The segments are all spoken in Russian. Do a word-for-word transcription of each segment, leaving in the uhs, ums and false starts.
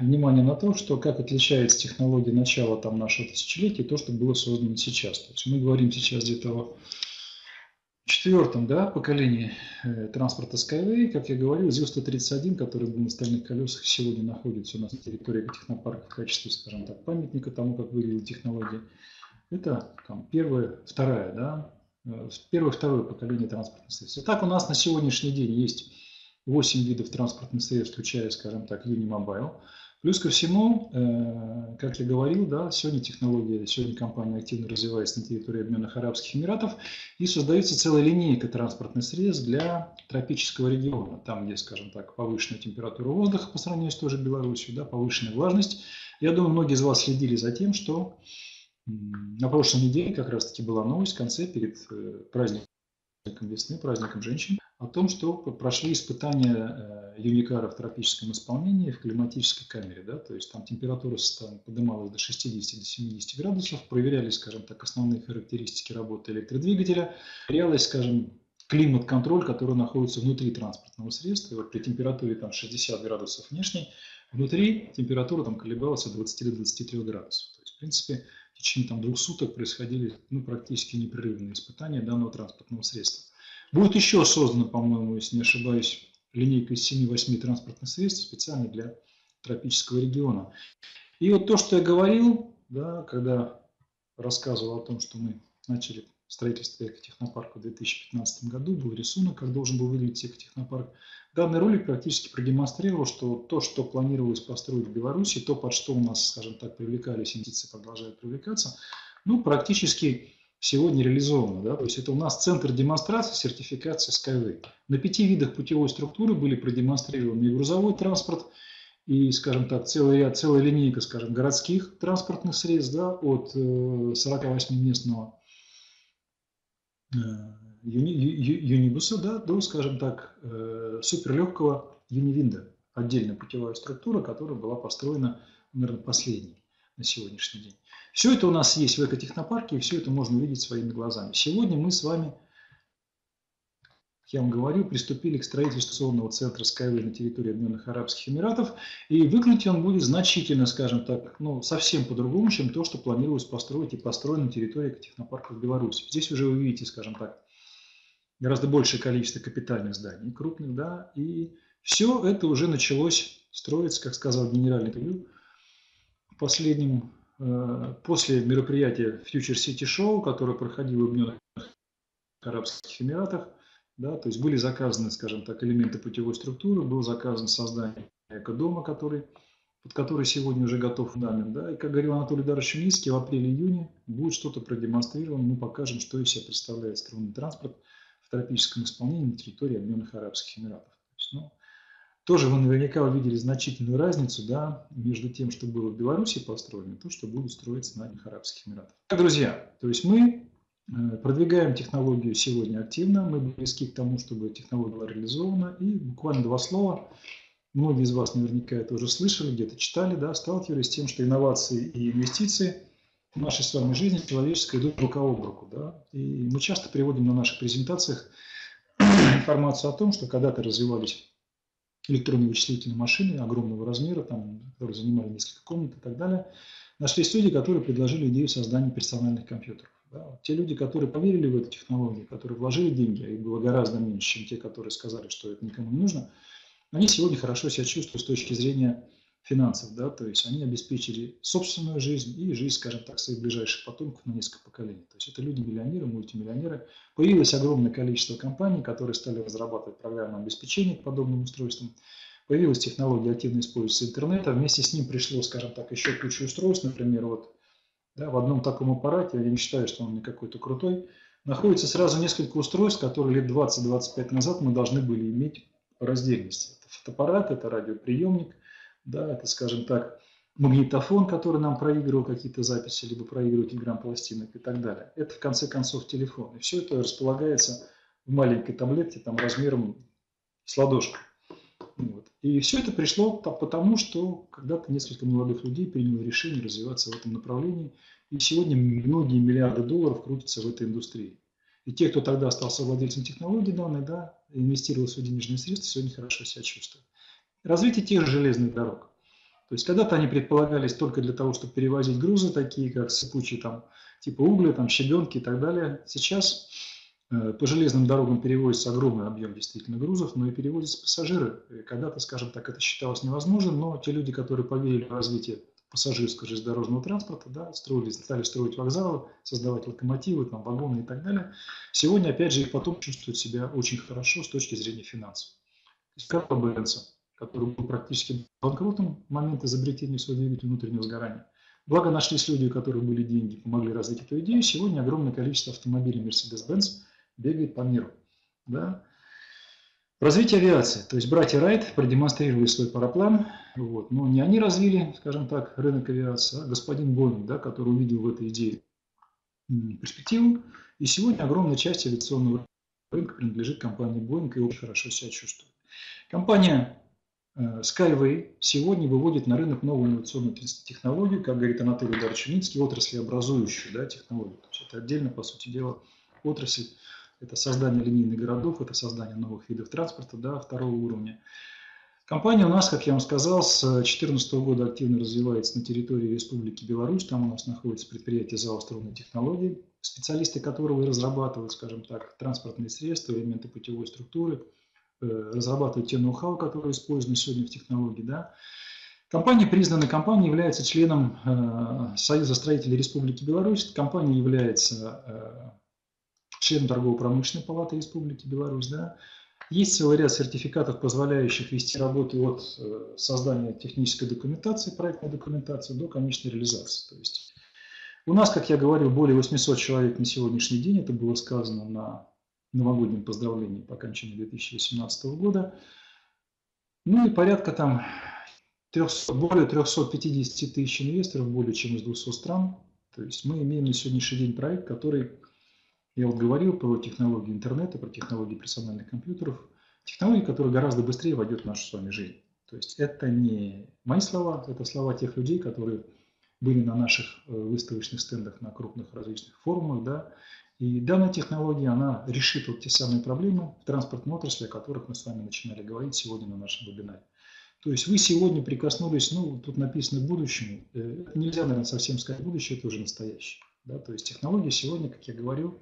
внимание на то, что как отличается технология начала там, нашего тысячелетия и то, что было создано сейчас. То есть мы говорим сейчас где-то о четвертом да, поколении транспорта Skyway. Как я говорил, ЗИЛ сто тридцать один, который был на стальных колесах, сегодня находится у нас на территории технопарка в качестве, скажем так, памятника тому, как выглядела технология. Это там, первое, второе, да, первое, второе поколение транспортных средств. Итак, у нас на сегодняшний день есть восемь видов транспортных средств, включая, скажем так, Unimobile. Плюс ко всему, э, как я говорил, да, сегодня технология, сегодня компания активно развивается на территории Объединенных Арабских Эмиратов и создается целая линейка транспортных средств для тропического региона, там, где, скажем так, повышенная температура воздуха по сравнению с той же Беларусью, да, повышенная влажность. Я думаю, многие из вас следили за тем, что на прошлой неделе как раз-таки была новость в конце, перед праздником весны, праздником женщин, о том, что прошли испытания Юникара в тропическом исполнении в климатической камере. Да? То есть там температура поднималась до шестидесяти до семидесяти градусов, проверялись, скажем так, основные характеристики работы электродвигателя, проверялась, скажем, климат-контроль, который находится внутри транспортного средства. И вот при температуре там, шестидесяти градусов внешней, внутри температура там, колебалась от двадцати до двадцати трёх градусов. То есть, в принципе, в течение там, двух суток происходили ну, практически непрерывные испытания данного транспортного средства. Будет еще создана, по-моему, если не ошибаюсь, линейка из семи-восьми транспортных средств специально для тропического региона. И вот то, что я говорил, да, когда рассказывал о том, что мы начали строительство экотехнопарка в две тысячи пятнадцатом году, был рисунок, как должен был выглядеть экотехнопарк. Данный ролик практически продемонстрировал, что то, что планировалось построить в Беларуси, то, под что у нас, скажем так, привлекались инвестиции, продолжают привлекаться, ну, практически сегодня реализовано. Да? То есть это у нас центр демонстрации, сертификации Skyway. На пяти видах путевой структуры были продемонстрированы и грузовой транспорт, и, скажем так, целый ряд, целая линейка, скажем, городских транспортных средств, да, от сорока восьми местного юни, ю, юнибуса да, до, скажем так, суперлегкого юнивинда. Отдельная путевая структура, которая была построена, наверное, последней на сегодняшний день. Все это у нас есть в экотехнопарке, и все это можно увидеть своими глазами. Сегодня мы с вами, как я вам говорю, приступили к строительству центра Skyway на территории Объединенных Арабских Эмиратов, и выглядеть он будет значительно, скажем так, ну, совсем по-другому, чем то, что планировалось построить и построено на территории экотехнопарка в Беларуси. Здесь уже вы видите, скажем так, гораздо большее количество капитальных зданий, крупных, да, и все это уже началось строиться, как сказал генеральный директор, последним, э, после мероприятия Future City Show, которое проходило в Объединенных Арабских Эмиратах, да, то есть были заказаны, скажем так, элементы путевой структуры, был заказан создание экодома, который, под который сегодня уже готов фундамент. Да, и, как говорил Анатолий Дарович Чумницкий, в апреле-июне будет что-то продемонстрировано, мы покажем, что из себя представляет струнный транспорт в тропическом исполнении на территории Объединенных Арабских Эмиратов. То есть, ну, тоже вы наверняка увидели значительную разницу, да, между тем, что было в Беларуси построено, и то, что будет строиться на Арабских Эмиратах. Так, друзья, то есть мы продвигаем технологию сегодня активно, мы близки к тому, чтобы технология была реализована. И буквально два слова. Многие из вас наверняка это уже слышали, где-то читали, да, сталкивались с тем, что инновации и инвестиции в нашей с вами жизни человеческой идут рука об руку. Да? И мы часто приводим на наших презентациях информацию о том, что когда-то развивались электронные вычислительные машины огромного размера, там, которые занимали несколько комнат и так далее, нашлись люди, которые предложили идею создания персональных компьютеров. Да. Те люди, которые поверили в эту технологию, которые вложили деньги, а их было гораздо меньше, чем те, которые сказали, что это никому не нужно, они сегодня хорошо себя чувствуют с точки зрения финансов. Да. То есть они обеспечили собственную жизнь и жизнь, скажем так, своих ближайших потомков на несколько поколений. То есть это люди-миллионеры, мультимиллионеры. Появилось огромное количество компаний, которые стали разрабатывать программное обеспечение к подобным устройствам. Появилась технология активно используется интернета. Вместе с ним пришло, скажем так, еще куча устройств. Например, вот да, в одном таком аппарате, я не считаю, что он не какой-то крутой, находится сразу несколько устройств, которые лет двадцать-двадцать пять назад мы должны были иметь по раздельности. Это фотоаппарат, это радиоприемник, да, это, скажем так, магнитофон, который нам проигрывал какие-то записи, либо проигрывал килограмм пластинок и так далее. Это, в конце концов, телефон. И все это располагается в маленькой таблетке там, размером с ладошку. Вот. И все это пришло потому, что когда-то несколько молодых людей приняло решение развиваться в этом направлении. И сегодня многие миллиарды долларов крутятся в этой индустрии. И те, кто тогда остался владельцем технологии данной, да, инвестировал свои денежные средства, сегодня хорошо себя чувствуют. Развитие тех же железных дорог. То есть когда-то они предполагались только для того, чтобы перевозить грузы, такие как сыпучие там, типа угля, там, щебенки и так далее. Сейчас по железным дорогам перевозится огромный объем действительно грузов, но и перевозятся пассажиры. Когда-то, скажем так, это считалось невозможным, но те люди, которые поверили в развитие пассажирского железнодорожного транспорта, да, строили, стали строить вокзалы, создавать локомотивы, там, вагоны и так далее, сегодня, опять же, и потом чувствуют себя очень хорошо с точки зрения финансов. То есть Карл Беренца, который был практически банкротом в момент изобретения своего двигателя внутреннего сгорания. Благо нашлись люди, у которых были деньги, помогли развить эту идею. Сегодня огромное количество автомобилей Mercedes-Benz бегает по миру. Да? Развитие авиации. То есть братья Райт продемонстрировали свой параплан. Вот. Но не они развили, скажем так, рынок авиации, а господин Боинг, да, который увидел в этой идее перспективу. И сегодня огромная часть авиационного рынка принадлежит компании Боинг и очень хорошо себя чувствует. Компания Skyway сегодня выводит на рынок новую инновационную технологию, как говорит Анатолий Ударчуницкий, отраслеобразующую, да, технологию. То есть это отдельно, по сути дела, отрасль. Это создание линейных городов, это создание новых видов транспорта, да, второго уровня. Компания у нас, как я вам сказал, с две тысячи четырнадцатого года активно развивается на территории Республики Беларусь. Там у нас находится предприятие «Зао Струнные технологии», специалисты которого разрабатывают, скажем так, транспортные средства, элементы путевой структуры, разрабатывают те ноу-хау, которые использованы сегодня в технологии. Да. Компания признана, компания является членом э, Союза строителей Республики Беларусь. Компания является э, членом Торгово-промышленной палаты Республики Беларусь. Да. Есть целый ряд сертификатов, позволяющих вести работы от э, создания технической документации, проектной документации до конечной реализации. То есть у нас, как я говорил, более восьмисот человек на сегодняшний день, это было сказано на новогоднем поздравлении по окончании две тысячи восемнадцатого года. Ну и порядка там более трёхсот пятидесяти тысяч инвесторов, более чем из двухсот стран. То есть мы имеем на сегодняшний день проект, который, я вот говорил, про технологии интернета, про технологии персональных компьютеров. Технологии, которые гораздо быстрее войдет в нашу с вами жизнь. То есть это не мои слова, это слова тех людей, которые были на наших выставочных стендах, на крупных различных форумах, да. И данная технология, она решит вот те самые проблемы в транспортной отрасли, о которых мы с вами начинали говорить сегодня на нашем вебинаре. То есть вы сегодня прикоснулись, ну, тут написано «будущему». Нельзя, наверное, совсем сказать «будущее», это уже настоящее. Да? То есть технология сегодня, как я говорил,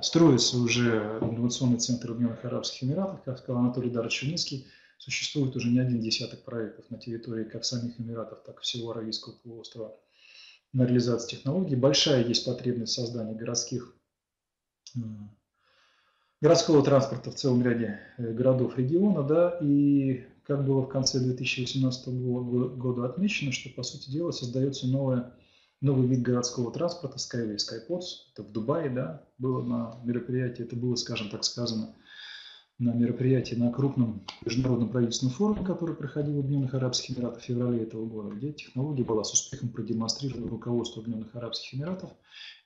строится уже инновационный центр Объединенных Арабских Эмиратов, как сказал Анатолий Дарчуницкий, существует уже не один десяток проектов на территории как самих Эмиратов, так и всего Аравийского полуострова. На реализацию технологий. Большая есть потребность создания городских, городского транспорта в целом ряде городов региона. Да, и как было в конце две тысячи восемнадцатого года отмечено, что, по сути дела, создается новое, новый вид городского транспорта Skyway, Skypods. Это в Дубае, да, было на мероприятии, это было, скажем так, сказано на мероприятии на крупном международном правительственном форуме, который проходил в Объединенных Арабских Эмиратах в феврале этого года, где технология была с успехом продемонстрирована руководству Объединенных Арабских Эмиратов.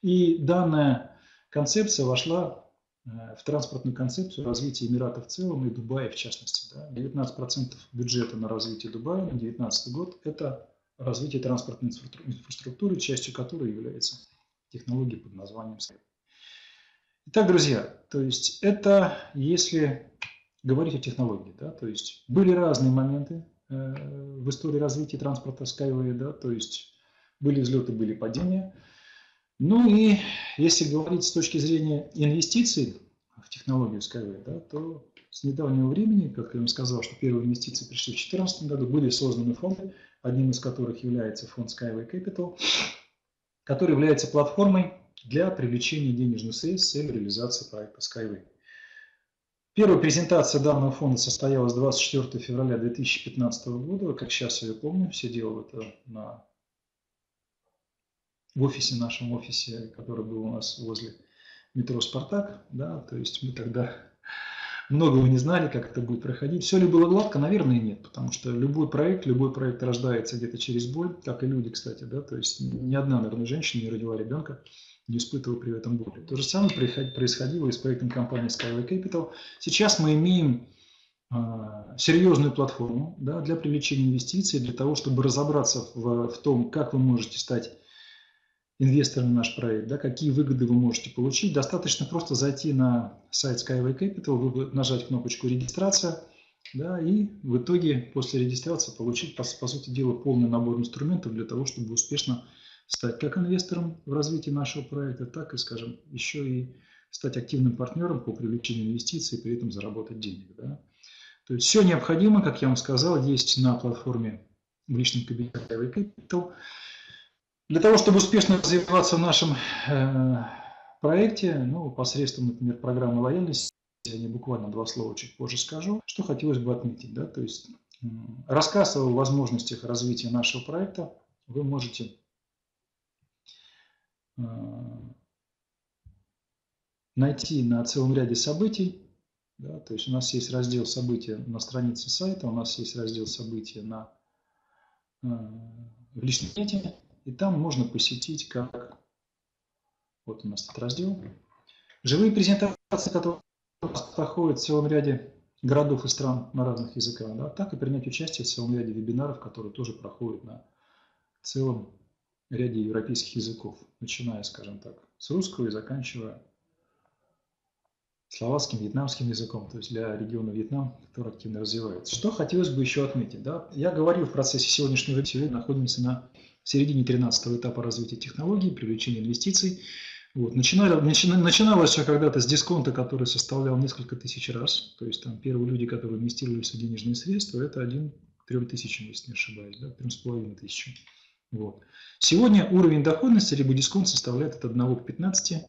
И данная концепция вошла в транспортную концепцию развития Эмиратов в целом и Дубая в частности. Да. девятнадцать процентов бюджета на развитие Дубая на две тысячи девятнадцатый год – это развитие транспортной инфраструктуры, частью которой является технология под названием Skyway. Итак, друзья, то есть это если говорить о технологии, да, то есть были разные моменты э, в истории развития транспорта Skyway, да, то есть были взлеты, были падения. Ну и если говорить с точки зрения инвестиций в технологию Skyway, да, то с недавнего времени, как я вам сказал, что первые инвестиции пришли в две тысячи четырнадцатом году, были созданы фонды, одним из которых является фонд Skyway Capital, который является платформой для привлечения денежных средств с целью реализации проекта Skyway. Первая презентация данного фонда состоялась двадцать четвёртого февраля две тысячи пятнадцатого года. Как сейчас я ее помню, все делал это на... в офисе, нашем офисе, который был у нас возле метро «Спартак». Да, то есть мы тогда многого не знали, как это будет проходить. Все ли было гладко? Наверное, нет, потому что любой проект, любой проект рождается где-то через боль, как и люди, кстати. Да, то есть ни одна, наверное, женщина не родила ребенка, не испытывал при этом боли. То же самое происходило и с проектом компании Skyway Capital. Сейчас мы имеем э, серьезную платформу, да, для привлечения инвестиций, для того, чтобы разобраться в, в том, как вы можете стать инвестором в наш проект, да, какие выгоды вы можете получить. Достаточно просто зайти на сайт Skyway Capital, нажать кнопочку «Регистрация», Да, и в итоге после регистрации получить, по, по сути дела, полный набор инструментов для того, чтобы успешно стать как инвестором в развитии нашего проекта, так и, скажем, еще и стать активным партнером по привлечению инвестиций и при этом заработать денег. Да? То есть все необходимо, как я вам сказал, есть на платформе в личном кабинете Highway Capital. Для того, чтобы успешно развиваться в нашем э, проекте, ну, посредством, например, программы лояльности, я не буквально два слова чуть позже скажу, что хотелось бы отметить. Да? То есть э, рассказ о возможностях развития нашего проекта вы можете э, найти на целом ряде событий. Да, то есть у нас есть раздел события на странице сайта, у нас есть раздел события на, э, в личном кабинете, и там можно посетить как, вот у нас этот раздел, живые презентации, которые проходят в целом ряде городов и стран на разных языках, да, так и принять участие в целом ряде вебинаров, которые тоже проходят на целом ряде европейских языков, начиная, скажем так, с русского и заканчивая словацким, вьетнамским языком, то есть для региона Вьетнам, который активно развивается. Что хотелось бы еще отметить. Да? Я говорил в процессе сегодняшнего вебинара, находимся на середине тринадцатого этапа развития технологий, привлечения инвестиций. Вот. Начинало, начина, начиналось все когда-то с дисконта, который составлял несколько тысяч раз. То есть там первые люди, которые инвестировали в свои денежные средства, это один к трем тысячам, если не ошибаюсь, да? Трем с половиной тысячам. Вот. Сегодня уровень доходности либо дисконт составляет от одного к пятнадцати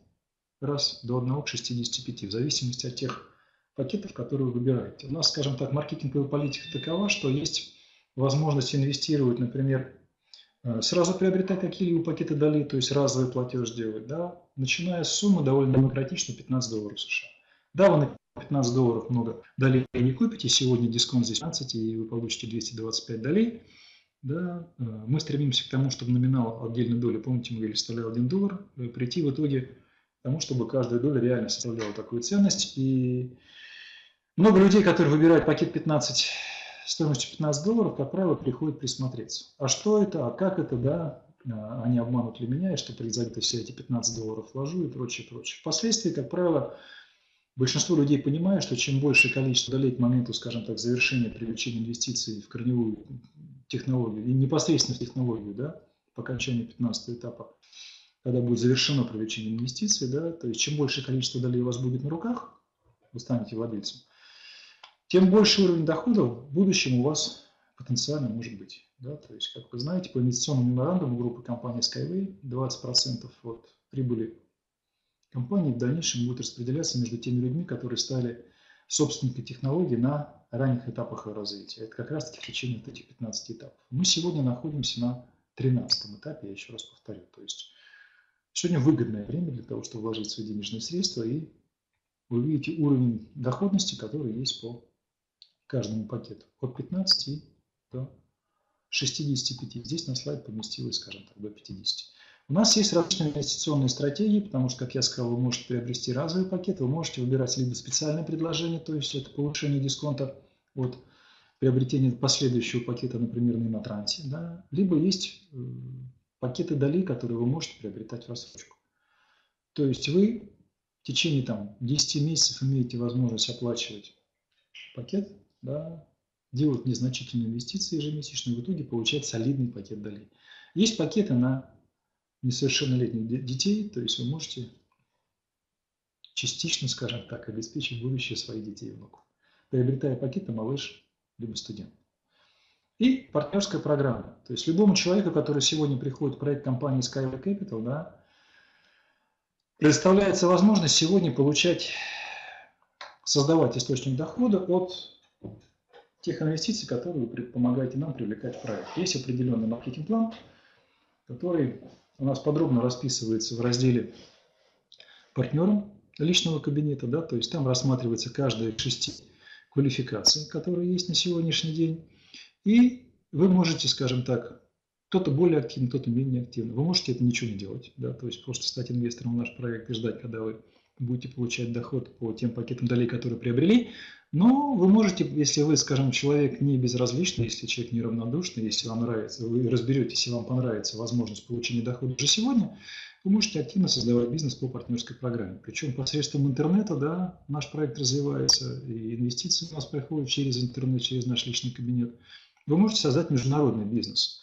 раз до одного к шестидесяти пяти, в зависимости от тех пакетов, которые вы выбираете. У нас, скажем так, маркетинговая политика такова, что есть возможность инвестировать, например, сразу приобретать какие-либо пакеты доли, то есть разовый платеж делать, да, начиная с суммы довольно демократично пятнадцать долларов США. Да, вы на пятнадцать долларов много долей не купите, сегодня дисконт здесь пятнадцать, и вы получите двести двадцать пять долей. Да, мы стремимся к тому, чтобы номинал отдельной доли, помните, мы выставляли один доллар, прийти в итоге тому, чтобы каждая доля реально составляла такую ценность. И много людей, которые выбирают пакет пятнадцать стоимостью пятнадцать долларов, как правило, приходят присмотреться. А что это, а как это, да, они обманут ли меня, и что произойдет, если я эти пятнадцать долларов вложу и прочее, прочее. Впоследствии, как правило, большинство людей понимает, что чем большее количество долей к моменту, скажем так, завершения привлечения инвестиций в корневую технологию, и непосредственно в технологию, да, по окончании пятнадцатого этапа, когда будет завершено привлечение инвестиций, да, то есть чем большее количество долей у вас будет на руках, вы станете владельцем, тем больше уровень доходов в будущем у вас потенциально может быть. Да. То есть, как вы знаете, по инвестиционному меморандуму группы компании Skyway двадцать процентов от прибыли компании в дальнейшем будет распределяться между теми людьми, которые стали собственниками технологий на ранних этапах ее развития. Это как раз-таки в течение вот этих пятнадцати этапов. Мы сегодня находимся на тринадцатом этапе, я еще раз повторю. То есть сегодня выгодное время для того, чтобы вложить свои денежные средства, и вы видите уровень доходности, который есть по каждому пакету. От пятнадцати до шестидесяти пяти. Здесь на слайд поместилось, скажем так, до пятидесяти. У нас есть различные инвестиционные стратегии, потому что, как я сказал, вы можете приобрести разовый пакет, вы можете выбирать либо специальное предложение, то есть это повышение дисконта от приобретения последующего пакета, например, на трансе, да, либо есть пакеты долей, которые вы можете приобретать в рассрочку. То есть вы в течение там, десяти месяцев имеете возможность оплачивать пакет, да, делать незначительные инвестиции ежемесячно, в итоге получать солидный пакет долей. Есть пакеты на несовершеннолетних детей, то есть вы можете частично, скажем так, обеспечить будущее своих детей и внуков, приобретая пакеты малыш либо студент. И партнерская программа. То есть любому человеку, который сегодня приходит в проект компании Skyway Capital, да, предоставляется возможность сегодня получать, создавать источник дохода от тех инвестиций, которые вы помогаете нам привлекать в проект. Есть определенный маркетинг-план, который у нас подробно расписывается в разделе «Партнерам личного кабинета». Да, то есть там рассматривается каждая из шести квалификаций, которые есть на сегодняшний день. И вы можете, скажем так, кто-то более активно, кто-то менее активно. Вы можете это ничего не делать, да, то есть просто стать инвестором в наш проект и ждать, когда вы будете получать доход по тем пакетам долей, которые приобрели. Но вы можете, если вы, скажем, человек не безразличный, если человек неравнодушный, если вам нравится, вы разберетесь, и вам понравится возможность получения дохода уже сегодня, вы можете активно создавать бизнес по партнерской программе. Причем посредством интернета, да, наш проект развивается, и инвестиции у нас проходят через интернет, через наш личный кабинет. Вы можете создать международный бизнес.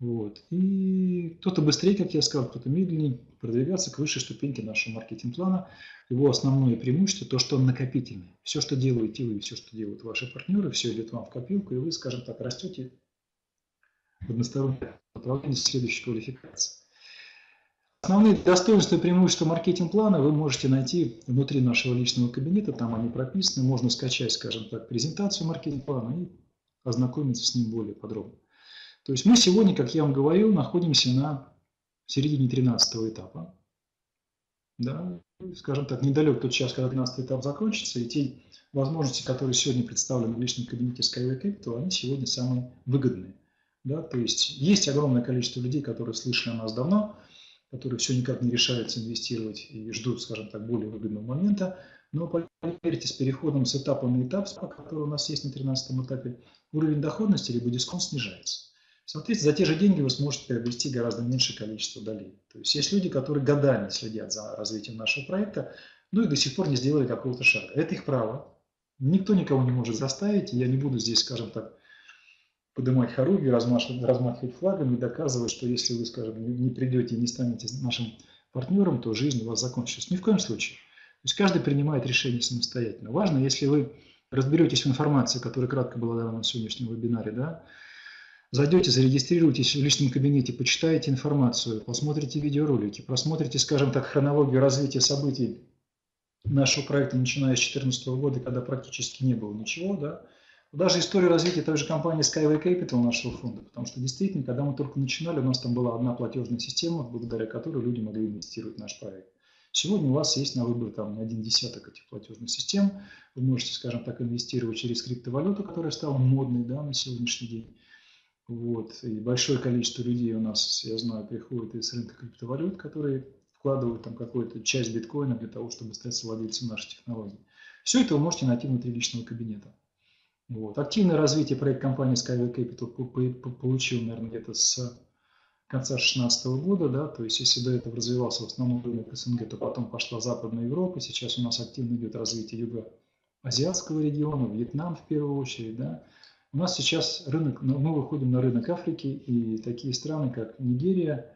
Вот. И кто-то быстрее, как я сказал, кто-то медленнее, продвигаться к высшей ступеньке нашего маркетинг-плана. Его основное преимущество – то, что он накопительный. Все, что делаете вы, все, что делают ваши партнеры, все идет вам в копилку, и вы, скажем так, растете в одностороннем направлении следующей квалификации. Основные достоинства и преимущества маркетинг-плана вы можете найти внутри нашего личного кабинета, там они прописаны, можно скачать, скажем так, презентацию маркетинг-плана и ознакомиться с ним более подробно. То есть мы сегодня, как я вам говорил, находимся на середине тринадцатого этапа. Да? Скажем так, недалек тот час, когда тринадцатый этап закончится, и те возможности, которые сегодня представлены в личном кабинете Skyway Capital, они сегодня самые выгодные. Да? То есть есть огромное количество людей, которые слышали о нас давно, которые все никак не решаются инвестировать и ждут, скажем так, более выгодного момента. Но поверьте, с переходом с этапа на этап, который у нас есть на тринадцатом этапе, уровень доходности либо дисконт снижается. Соответственно, за те же деньги вы сможете приобрести гораздо меньшее количество долей. То есть есть люди, которые годами следят за развитием нашего проекта, но и до сих пор не сделали какого-то шага. Это их право. Никто никого не может заставить. Я не буду здесь, скажем так, поднимать хоругвь, размахивать, размахивать флагами и доказывать, что если вы, скажем, не придете и не станете нашим партнером, то жизнь у вас закончится. Ни в коем случае. То есть каждый принимает решение самостоятельно. Важно, если вы разберетесь в информации, которая кратко была дана на сегодняшнем вебинаре, да, зайдете, зарегистрируйтесь в личном кабинете, почитаете информацию, посмотрите видеоролики, просмотрите, скажем так, хронологию развития событий нашего проекта, начиная с две тысячи четырнадцатого года, когда практически не было ничего, да. Даже историю развития той же компании Skyway Capital нашего фонда, потому что действительно, когда мы только начинали, у нас там была одна платежная система, благодаря которой люди могли инвестировать в наш проект. Сегодня у вас есть на выбор там не один десяток этих платежных систем, вы можете, скажем так, инвестировать через криптовалюту, которая стала модной, да, на сегодняшний день. Вот. И большое количество людей у нас, я знаю, приходит из рынка криптовалют, которые вкладывают там какую-то часть биткоина для того, чтобы стать совладельцем нашей технологии. Все это вы можете найти внутри личного кабинета. Вот. Активное развитие проект компании Skyway Capital получил, наверное, где-то с конца две тысячи шестнадцатого года. Да? То есть, если до этого развивался в основном рынок СНГ, то потом пошла Западная Европа. Сейчас у нас активно идет развитие юго-азиатского региона, Вьетнам в первую очередь. Да? У нас сейчас рынок, мы выходим на рынок Африки, и такие страны, как Нигерия,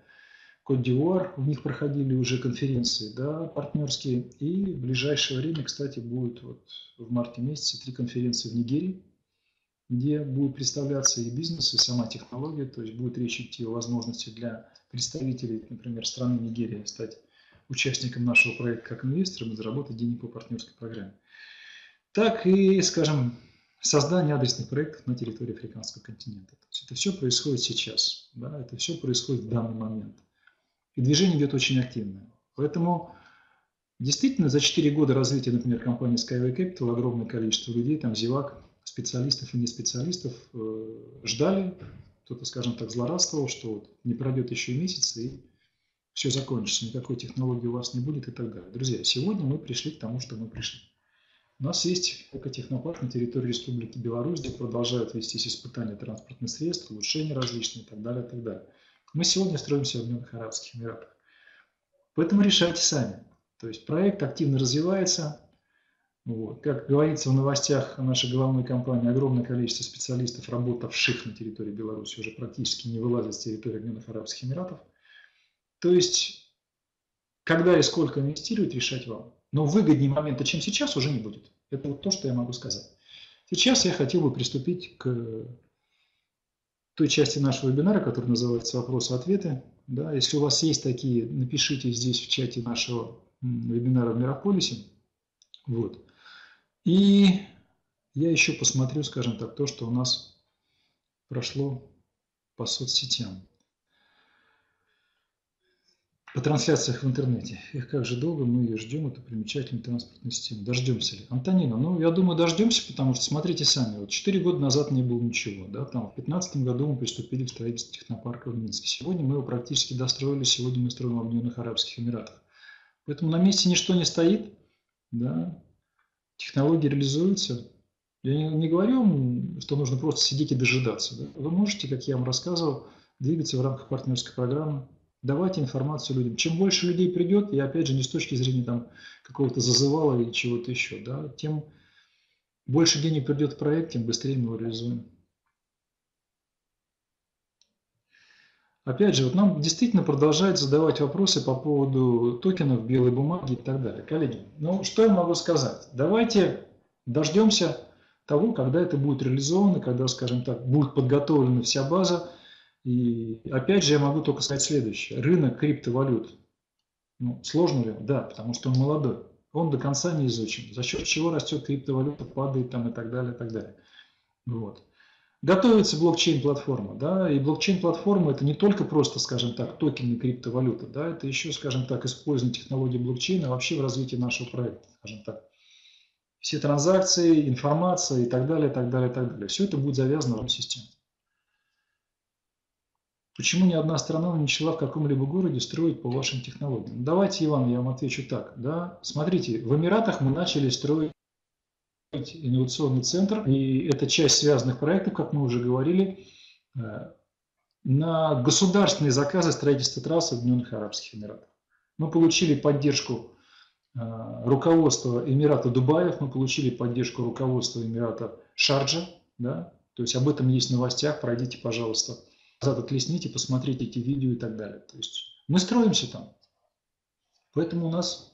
Кот-д'Ивуар, в них проходили уже конференции, да, партнерские, и в ближайшее время, кстати, будет вот в марте месяце три конференции в Нигерии, где будет представляться и бизнес, и сама технология, то есть будет речь идти о возможности для представителей, например, страны Нигерии стать участником нашего проекта как инвестором и заработать денег по партнерской программе. Так и, скажем, создание адресных проектов на территории африканского континента. То есть это все происходит сейчас, да, это все происходит в данный момент. И движение идет очень активное. Поэтому действительно за четыре года развития, например, компании Skyway Capital огромное количество людей, там зевак, специалистов и не специалистов э, ждали, кто-то, скажем так, злорадствовал, что вот не пройдет еще месяц и все закончится, никакой технологии у вас не будет и так далее. Друзья, сегодня мы пришли к тому, что мы пришли. У нас есть экотехнопарк на территории Республики Беларусь, где продолжают вестись испытания транспортных средств, улучшения различные и так далее, и так далее. Мы сегодня строимся в Объединенных Арабских Эмиратах. Поэтому решайте сами. То есть проект активно развивается. Вот. Как говорится в новостях нашей главной компании, огромное количество специалистов, работавших на территории Беларуси, уже практически не вылазит с территории Объединенных Арабских Эмиратов. То есть когда и сколько инвестировать, решать вам. Но выгоднее момента, чем сейчас, уже не будет. Это вот то, что я могу сказать. Сейчас я хотел бы приступить к той части нашего вебинара, которая называется «Вопросы-ответы». Да, если у вас есть такие, напишите здесь в чате нашего вебинара в Мирополисе. Вот. И я еще посмотрю, скажем так, то, что у нас прошло по соцсетям. По трансляциях в интернете. Эх, как же долго мы ее ждем, эту примечательную транспортную систему. Дождемся ли? Антонина, ну, я думаю, дождемся, потому что, смотрите сами, вот четыре года назад не было ничего, да, там, в две тысячи пятнадцатом году мы приступили к строительству технопарка в Минске. Сегодня мы его практически достроили, сегодня мы строим в Объединенных Арабских Эмиратах. Поэтому на месте ничто не стоит, да, технологии реализуются, Я не, не говорю, что нужно просто сидеть и дожидаться. Да? Вы можете, как я вам рассказывал, двигаться в рамках партнерской программы, давать информацию людям. Чем больше людей придет, и опять же не с точки зрения там какого-то зазывала или чего-то еще, да, тем больше денег придет в проект, тем быстрее мы его реализуем. Опять же, вот нам действительно продолжают задавать вопросы по поводу токенов, белой бумаги и так далее. Коллеги, ну что я могу сказать? Давайте дождемся того, когда это будет реализовано, когда, скажем так, будет подготовлена вся база. И опять же я могу только сказать следующее. Рынок криптовалют, ну, сложно ли? Да, потому что он молодой. Он до конца не изучен. За счет чего растет криптовалюта, падает там и так далее, и так далее. Вот. Готовится блокчейн-платформа, да, и блокчейн-платформа это не только просто, скажем так, токены криптовалюты, да, это еще, скажем так, использование технологии блокчейна вообще в развитии нашего проекта, скажем так. Все транзакции, информация и так далее, и так далее, и так далее. Все это будет завязано в одну систему. Почему ни одна страна не начала в каком-либо городе строить по вашим технологиям? Давайте, Иван, я вам отвечу так, да. Смотрите, в Эмиратах мы начали строить инновационный центр, и это часть связанных проектов, как мы уже говорили, на государственные заказы строительства трассы в Объединенных Арабских Эмиратах. Мы получили поддержку руководства Эмирата Дубаев, мы получили поддержку руководства Эмирата Шарджа, да? То есть об этом есть в новостях, пройдите, пожалуйста, назад отлесните, посмотрите эти видео и так далее. То есть мы строимся там, поэтому у нас...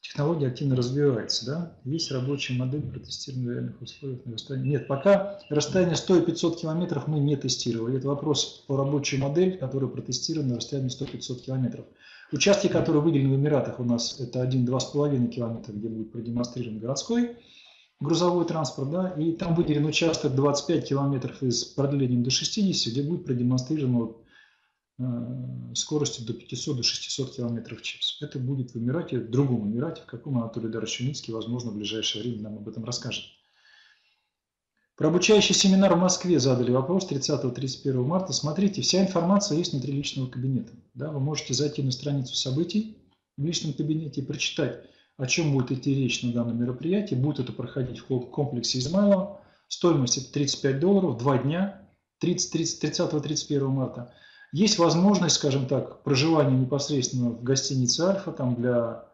Технология активно развивается, да? Есть рабочая модель про тестирование в реальных условиях на расстоянии? Нет, пока расстояние сто-пятьсот километров мы не тестировали. Это вопрос по рабочей модели, которая протестирована на расстоянии сто-пятьсот километров. Участки, которые выделены в Эмиратах у нас, это один-два с половиной километра, где будет продемонстрирован городской грузовой транспорт, да? И там выделен участок двадцать пять километров и с продлением до шестидесяти, где будет продемонстрировано скоростью до пятисот-шестисот км в час. Это будет в Эмирате, в другом Эмирате, в каком Анатолий Дарович Юницкий, возможно, в ближайшее время нам об этом расскажет. Про обучающий семинар в Москве задали вопрос тридцатого-тридцать первого марта. Смотрите, вся информация есть внутри личного кабинета. Да, вы можете зайти на страницу событий в личном кабинете и прочитать, о чем будет идти речь на данном мероприятии. Будет это проходить в комплексе Измайлова. Стоимость это тридцать пять долларов, два дня, тридцатого-тридцать первого марта. Есть возможность, скажем так, проживания непосредственно в гостинице «Альфа», там для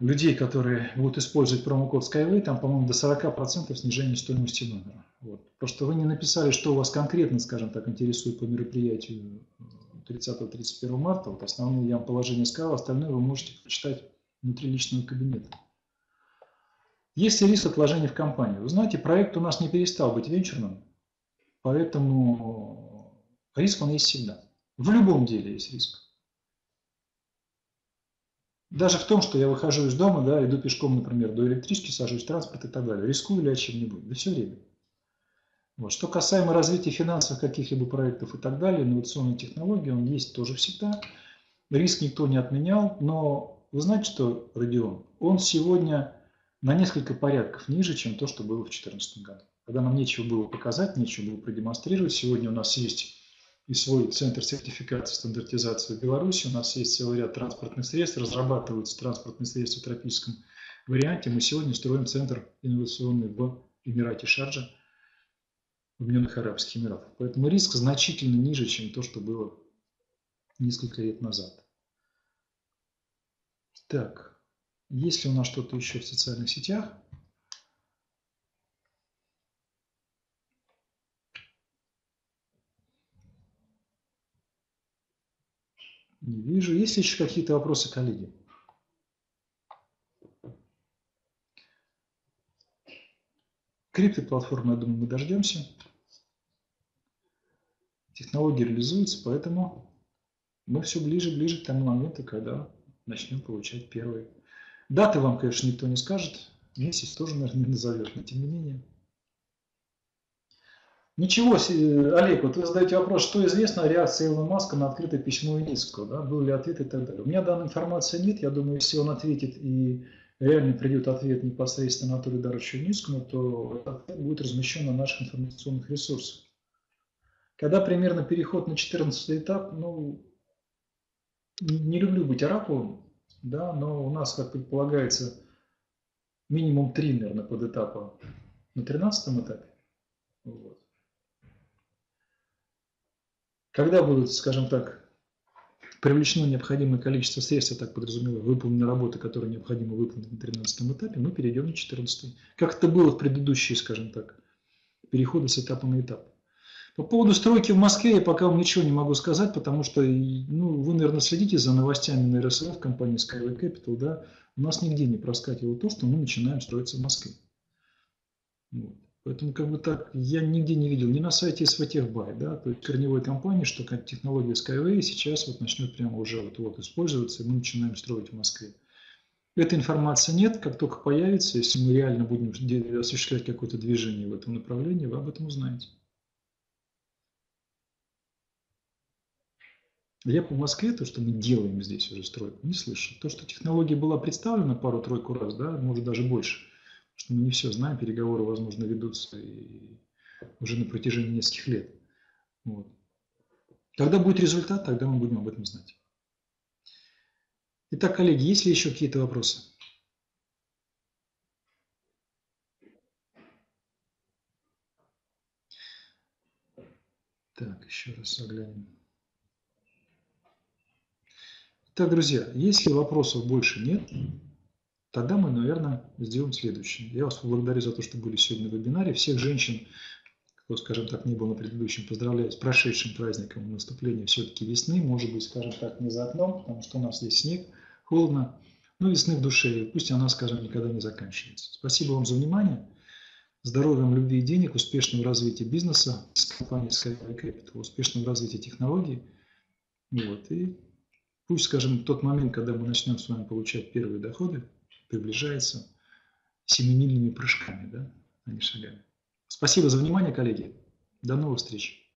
людей, которые будут использовать промокод Skyway, там, по-моему, до сорока процентов снижения стоимости номера. Вот. Потому что вы не написали, что вас конкретно, скажем так, интересует по мероприятию тридцатого-тридцать первого марта. Вот основное я вам положение сказал, остальное вы можете прочитать внутри личного кабинета. Есть ли риск отложения в компании? Вы знаете, проект у нас не перестал быть венчурным, поэтому... Риск он есть всегда. В любом деле есть риск. Даже в том, что я выхожу из дома, да, иду пешком, например, до электрички, сажусь в транспорт и так далее. Рискую ли я чем-нибудь? Да все время. Вот. Что касаемо развития финансовых каких-либо проектов и так далее, инновационные технологии, он есть тоже всегда. Риск никто не отменял, но вы знаете, что, Родион, он сегодня на несколько порядков ниже, чем то, что было в две тысячи четырнадцатом году. Когда нам нечего было показать, нечего было продемонстрировать. Сегодня у нас есть... и свой центр сертификации стандартизации в Беларуси. У нас есть целый ряд транспортных средств, разрабатываются транспортные средства в тропическом варианте. Мы сегодня строим центр инновационный в Эмирате Шарджа, в Объединенных Арабских Эмиратах. Поэтому риск значительно ниже, чем то, что было несколько лет назад. Так, есть ли у нас что-то еще в социальных сетях? Не вижу. Есть ли еще какие-то вопросы, коллеги? Криптоплатформы, я думаю, мы дождемся. Технологии реализуются, поэтому мы все ближе и ближе к тому моменту, когда начнем получать первые. Даты вам, конечно, никто не скажет. Месяц тоже, наверное, не назовет, но тем не менее. Ничего, Олег, вот вы задаете вопрос, что известно о реакции Илона Маска на открытое письмо Юницкого, да? Был ли ответ и так далее. У меня данной информации нет, я думаю, если он ответит и реально придет ответ непосредственно Анатолию Даровичу Юницкому, то ответ будет размещен на наших информационных ресурсах. Когда примерно переход на четырнадцатый этап, ну, не люблю быть оракулом, да, но у нас, как предполагается, минимум три, наверное, под этапа на тринадцатом этапе. Вот. Когда будут, скажем так, привлечено необходимое количество средств, я так подразумеваю, выполнены работы, которые необходимо выполнить на тринадцатом этапе, мы перейдем на четырнадцатый. Как это было в предыдущие, скажем так, переходы с этапа на этап. По поводу стройки в Москве я пока вам ничего не могу сказать, потому что, ну, вы, наверное, следите за новостями на эр эс эф, компании Skyway Capital, да, у нас нигде не проскакивало то, что мы начинаем строиться в Москве. Вот. Поэтому, как бы так, я нигде не видел, ни на сайте СВТехбай, да, то есть корневой компании, что технология Skyway сейчас вот начнет прямо уже вот, вот использоваться, и мы начинаем строить в Москве. Этой информации нет, как только появится, если мы реально будем осуществлять какое-то движение в этом направлении, вы об этом узнаете. Я по Москве, то, что мы делаем здесь уже стройку, не слышу. То, что технология была представлена пару-тройку раз, да, может даже больше, что мы не все знаем, переговоры, возможно, ведутся и уже на протяжении нескольких лет. Вот. Когда будет результат, тогда мы будем об этом знать. Итак, коллеги, есть ли еще какие-то вопросы? Так, еще раз оглянем. Так, друзья, если вопросов больше нет, тогда мы, наверное, сделаем следующее. Я вас поблагодарю за то, что были сегодня на вебинаре. Всех женщин, кто, скажем так, не был на предыдущем, поздравляю с прошедшим праздником наступления все-таки весны. Может быть, скажем так, не за окном, потому что у нас здесь снег, холодно, но весны в душе. Пусть она, скажем, никогда не заканчивается. Спасибо вам за внимание. Здоровья вам, любви и денег, успешного развития бизнеса с компанией Skyway Capital, успешного развития технологий. Вот, и... Пусть, скажем, тот момент, когда мы начнем с вами получать первые доходы, приближается семимильными прыжками, да, а не шагами. Спасибо за внимание, коллеги. До новых встреч.